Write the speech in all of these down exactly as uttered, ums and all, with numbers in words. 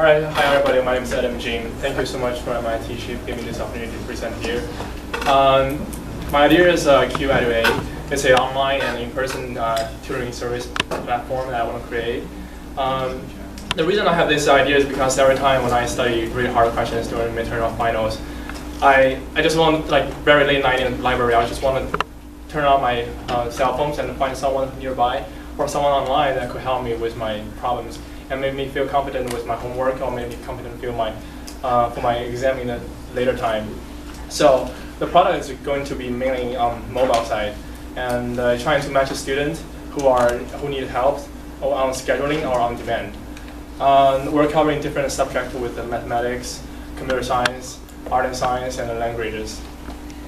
All right, hi everybody, my name is Adam Jin. Thank you so much for M I T-SHIP giving me this opportunity to present here. Um, my idea is uh, QEduA. It's an online and in-person uh, tutoring service platform that I want to create. Um, the reason I have this idea is because every time when I study really hard questions during midterm or finals, I, I just want, like very late night in the library, I just want to turn on my uh, cell phones and find someone nearby or someone online that could help me with my problems and make me feel confident with my homework, or maybe confident feel my, uh, for my exam in a later time. So the product is going to be mainly on mobile side, and uh, trying to match students who are who need help or on scheduling or on demand. Um, we're covering different subjects with the mathematics, computer science, art and science, and the languages.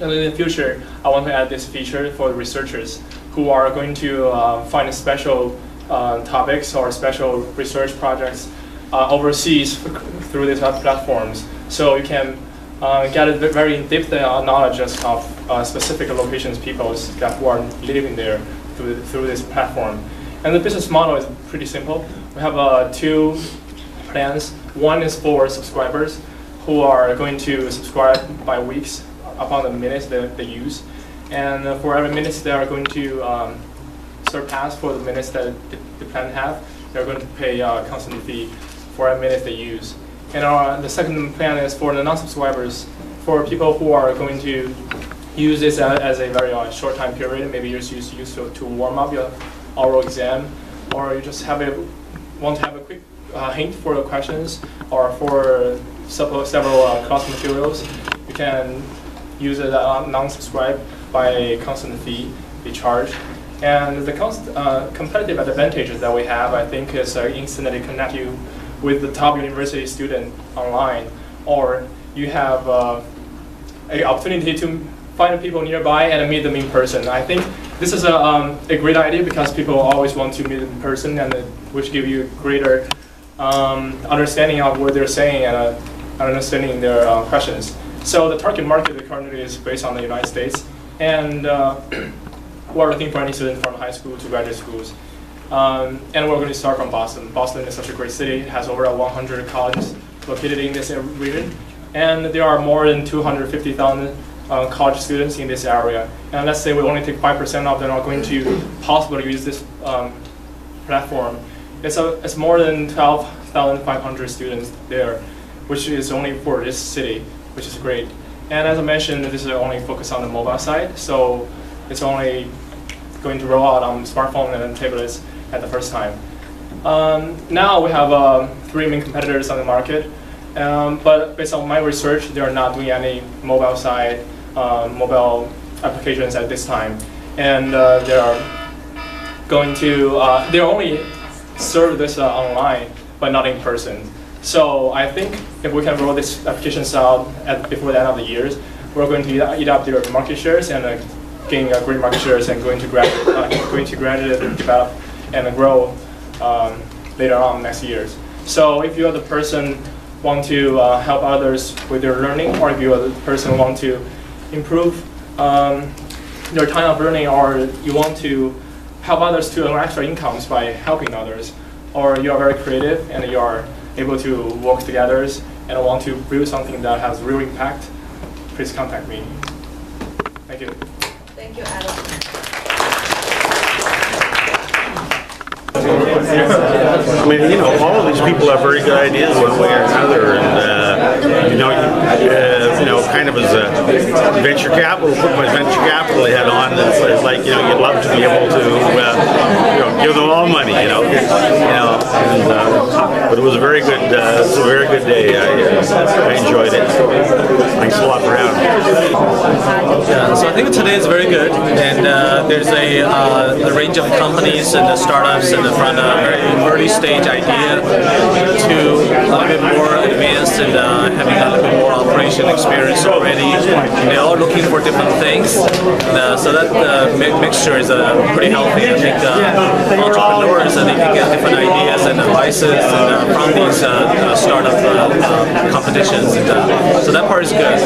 And in the future, I want to add this feature for researchers who are going to uh, find a special Uh, topics or special research projects uh, overseas through these platforms. So you can uh, get a very deep knowledge of uh, specific locations, peoples that who are living there through, through this platform. And the business model is pretty simple. We have uh, two plans. One is for subscribers who are going to subscribe by weeks upon the minutes that they use. And uh, for every minutes they are going to um, surpass for the minutes that the plan have, they're going to pay a uh, constant fee for a minute they use. And our, the second plan is for the non-subscribers, for people who are going to use this as, as a very uh, short time period, maybe you're just used, used to, to warm up your oral exam, or you just have a, want to have a quick uh, hint for the questions, or for several uh, class materials, you can use it uh, non-subscribe by a constant fee be charged. And the cost, uh, competitive advantages that we have, I think, is uh, instantly connect you with the top university student online, or you have uh, an opportunity to find people nearby and meet them in person. I think this is a, um, a great idea because people always want to meet in person, and it, which give you greater um, understanding of what they're saying and uh, understanding their uh, questions. So the target market currently is based on the United States, and uh, we are looking for any student from high school to graduate schools. Um, and we're going to start from Boston. Boston is such a great city. It has over one hundred colleges located in this region. And there are more than two hundred fifty thousand uh, college students in this area. And let's say we only take five percent of them are going to possibly use this um, platform. It's, a, it's more than twelve thousand five hundred students there, which is only for this city, which is great. And as I mentioned, this is only focused on the mobile side. So it's only going to roll out on smartphone and tablets at the first time. Um, now we have uh, three main competitors on the market, um, but based on my research, they are not doing any mobile side, uh, mobile applications at this time. And uh, they are going to, uh, they only serve this uh, online, but not in person. So I think if we can roll these applications out at, before the end of the years, we're going to eat up their market shares and uh, getting uh, great market shares and going to graduate, uh, going to graduate and develop and grow um, later on next years. So if you are the person want to uh, help others with their learning, or if you are the person want to improve um, their time of learning, or you want to help others to earn extra incomes by helping others, or you are very creative and you are able to work together and want to build something that has real impact, please contact me. Thank you. Thank you, Adam. I mean, you know, all of these people have very good ideas one way or another, and uh, you know, uh, you know, kind of as a venture capital, put my venture capital head on, and so it's like, you know, you'd love to be able to, uh, you know, give them all money, you know, you know. And, uh, but it was a very good, uh, it was a very good day. I, uh, I enjoyed it. Thanks a lot for having me. Yeah, so I think today is very good, and uh, there's a, uh, a range of companies and the startups and the from a very early stage idea to a little bit more advanced and uh, having a little bit more operation experience already. And they're all looking for different things, and, uh, so that uh, mi mixture is uh, pretty healthy. I think uh, entrepreneurs and they can get different ideas and advices and, uh, from these uh, uh, startup uh, uh, competitions. And, uh, so that part is good.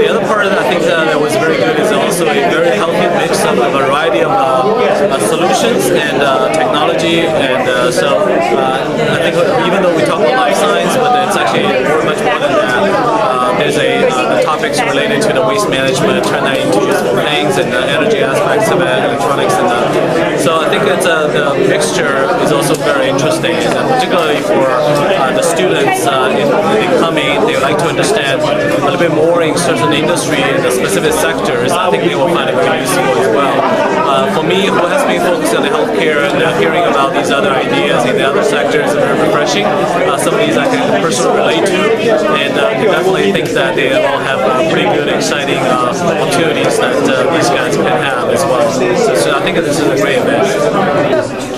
The other part I think uh, that was very good is also a very healthy mix of a variety of uh, uh, solutions and uh, technology, and uh, so uh, I think even though we talk about life science, but it's uh, topics related to the waste management, turn that into useful things, and the energy aspects of it, electronics, and that. So I think it's uh, the mixture is also very interesting, and particularly for uh, the students uh, in, in coming, they would like to understand a little bit more in certain industry and the specific sectors. I think they will find it very useful as well. Uh, for me, who has been focused on the healthcare and uh, hearing about these other ideas in the other sectors is very refreshing. Uh, some of these I can personally relate to, and uh, I definitely think that they all have uh, pretty good, exciting uh, opportunities that uh, these guys can have as well. So, so I think this is a great event.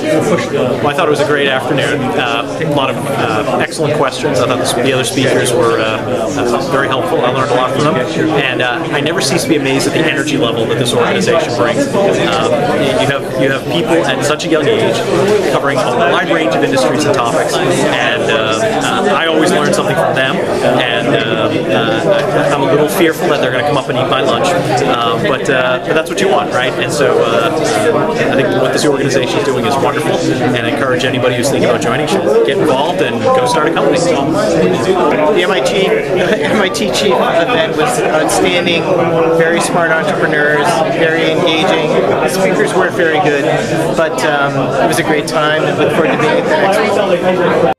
Well, I thought it was a great afternoon. Uh, a lot of uh, excellent questions. I thought the other speakers were uh, uh, very helpful. I learned a lot from them, and uh, I never cease to be amazed at the energy level that this organization brings. Um, you have you have people at such a young age covering a wide range of industries and topics, and uh, uh, I always learn something from them. And uh, uh, I'm a little fearful that they're going to come up and eat my lunch, uh, but, uh, but that's what you want, right? And so uh, I think what this organization is doing is wonderful, and I encourage anybody who's thinking about joining should get involved and go start a company. The M I T Chief event was outstanding. Very smart entrepreneurs, very engaging. The speakers weren't very good, but um, it was a great time, and look forward to being at the next one.